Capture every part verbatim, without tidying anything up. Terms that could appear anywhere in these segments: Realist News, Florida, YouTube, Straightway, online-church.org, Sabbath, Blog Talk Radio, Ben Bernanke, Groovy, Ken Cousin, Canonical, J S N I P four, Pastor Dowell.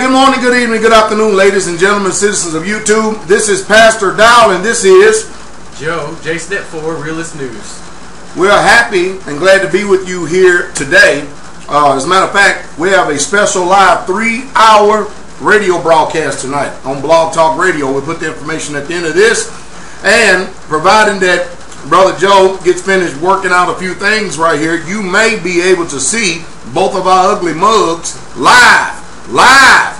Good morning, good evening, good afternoon, ladies and gentlemen, citizens of YouTube. This is Pastor Dowell, and this is Joe, J S N I P four, Realist News. We are happy and glad to be with you here today. Uh, as a matter of fact, we have a special live three hour radio broadcast tonight on Blog Talk Radio. We'll put the information at the end of this. And providing that Brother Joe gets finished working out a few things right here, you may be able to see both of our ugly mugs live. Live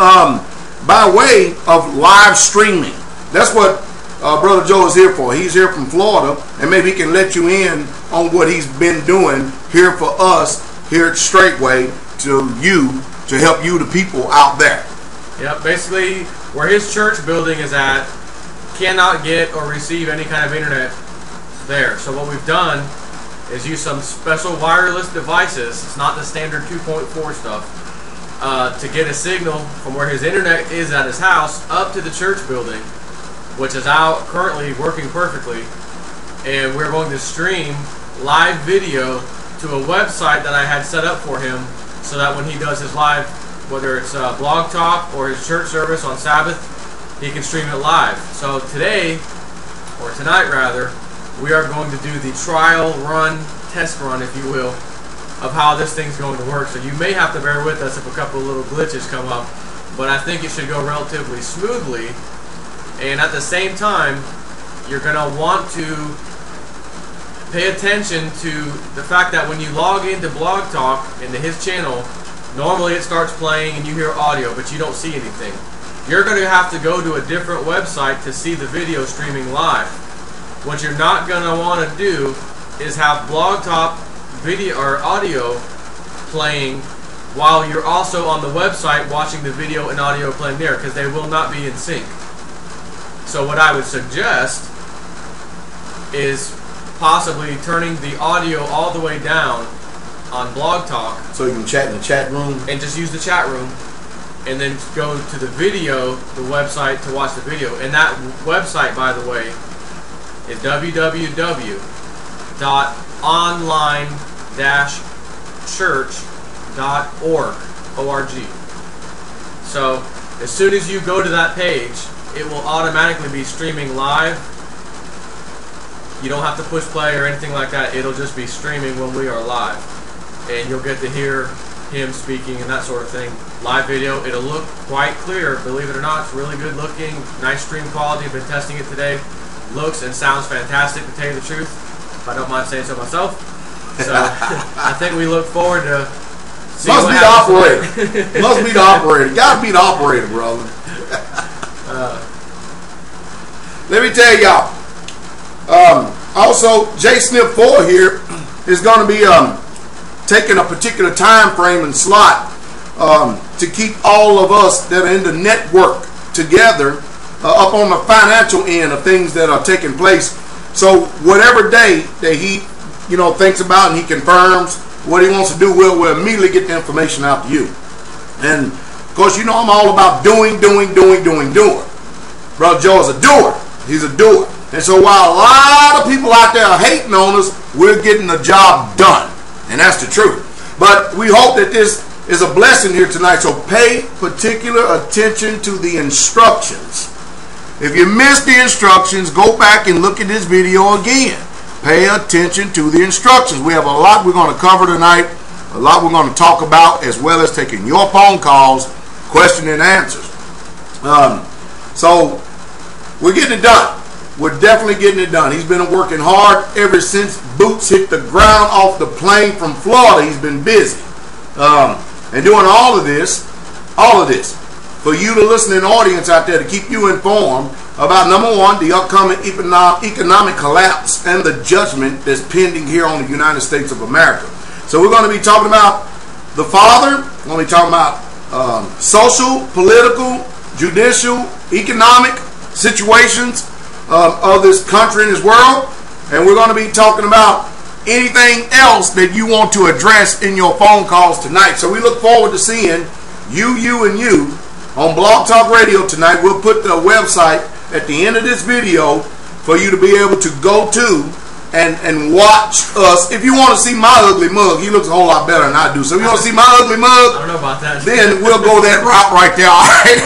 um, by way of live streaming. That's what uh, Brother Joe is here for. He's here from Florida, and maybe he can let you in on what he's been doing here for us here at Straightway to you to help you, the people out there. Yeah, basically where his church building is at, cannot get or receive any kind of internet there. So what we've done is use some special wireless devices. It's not the standard two point four stuff. Uh, to get a signal from where his internet is at his house up to the church building, which is out currently working perfectly, and we're going to stream live video to a website that I had set up for him, so that when he does his live, whether it's uh, Blog Talk or his church service on Sabbath, he can stream it live. So today, or tonight rather, we are going to do the trial run, test run if you will, of how this thing's going to work. So you may have to bear with us if a couple of little glitches come up, but I think it should go relatively smoothly. And at the same time, you're going to want to pay attention to the fact that when you log into Blog Talk, into his channel, normally it starts playing and you hear audio, but you don't see anything. You're going to have to go to a different website to see the video streaming live. What you're not going to want to do is have Blog Talk video or audio playing while you're also on the website watching the video and audio playing there, because they will not be in sync. So what I would suggest is possibly turning the audio all the way down on Blog Talk, so you can chat in the chat room, and just use the chat room, and then go to the video, the website, to watch the video. And that website, by the way, is w w w dot online dash church dot org. O R G. So as soon as you go to that page, it will automatically be streaming live. You don't have to push play or anything like that. It'll just be streaming when we are live, and you'll get to hear him speaking and that sort of thing. Live video, it'll look quite clear, believe it or not. It's really good looking, nice stream quality. I've been testing it today. Looks and sounds fantastic, to tell you the truth, if I don't mind saying so myself. So I think we look forward to seeing Must what be the operator. Must be the operator. Gotta be the operator, brother. uh, Let me tell y'all. Um, also, J S N I P four here is going to be um, taking a particular time frame and slot um, to keep all of us that are in the network together uh, up on the financial end of things that are taking place. So whatever day that he, you know, thinks about and he confirms what he wants to do, we'll, we'll immediately get the information out to you. And, of course, you know I'm all about doing, doing, doing, doing, doing. Brother Joe is a doer. He's a doer. And so while a lot of people out there are hating on us, we're getting the job done. And that's the truth. But we hope that this is a blessing here tonight. So pay particular attention to the instructions. If you missed the instructions, go back and look at this video again. Pay attention to the instructions. We have a lot we're going to cover tonight, a lot we're going to talk about, as well as taking your phone calls, question and answers. Um, so we're getting it done. We're definitely getting it done. He's been working hard ever since Boots hit the ground off the plane from Florida. He's been busy. Um, and doing all of this, all of this. For you, the listening audience out there, to keep you informed about, number one, the upcoming economic collapse and the judgment that's pending here on the United States of America. So we're going to be talking about the Father. We're going to be talking about um, social, political, judicial, economic situations uh, of this country and this world. And we're going to be talking about anything else that you want to address in your phone calls tonight. So we look forward to seeing you, you, and you on Blog Talk Radio tonight. We'll put the website at the end of this video for you to be able to go to and and watch us. If you want to see my ugly mug, he looks a whole lot better than I do. So if you want to see my ugly mug, I don't know about that. Then we'll go that route right there. All right.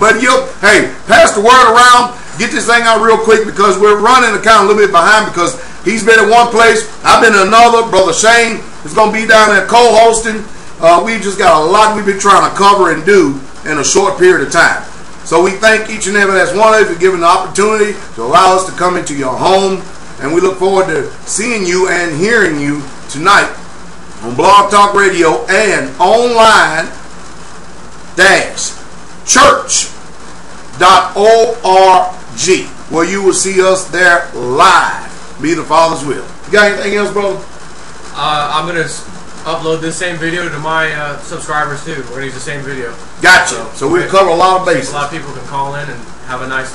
But you, hey, pass the word around. Get this thing out real quick because we're running the count a little bit behind because he's been in one place, I've been in another. Brother Shane is going to be down there co-hosting. Uh, we just got a lot we've been trying to cover and do in a short period of time. So we thank each and every last one of you for giving the opportunity to allow us to come into your home. And we look forward to seeing you and hearing you tonight on Blog Talk Radio and online dash church dot org, where you will see us there live. Be the Father's will. You got anything else, brother? Uh, I'm going to upload this same video to my uh, subscribers too. We're going to use the same video. Gotcha. So, so we'll cover a lot of bases. A lot of people can call in and have a nice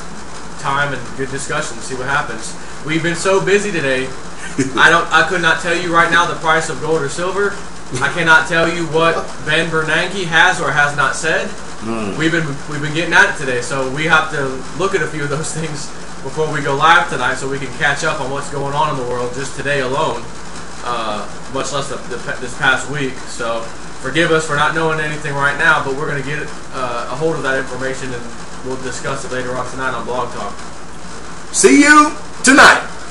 time and good discussion and see what happens. We've been so busy today. I don't. I could not tell you right now the price of gold or silver. I cannot tell you what Ben Bernanke has or has not said. Mm. We've been we've been getting at it today, so we have to look at a few of those things before we go live tonight, so we can catch up on what's going on in the world just today alone, uh, much less the, the, this past week. So forgive us for not knowing anything right now, but we're going to get uh, a hold of that information and we'll discuss it later on tonight on Blog Talk. See you tonight.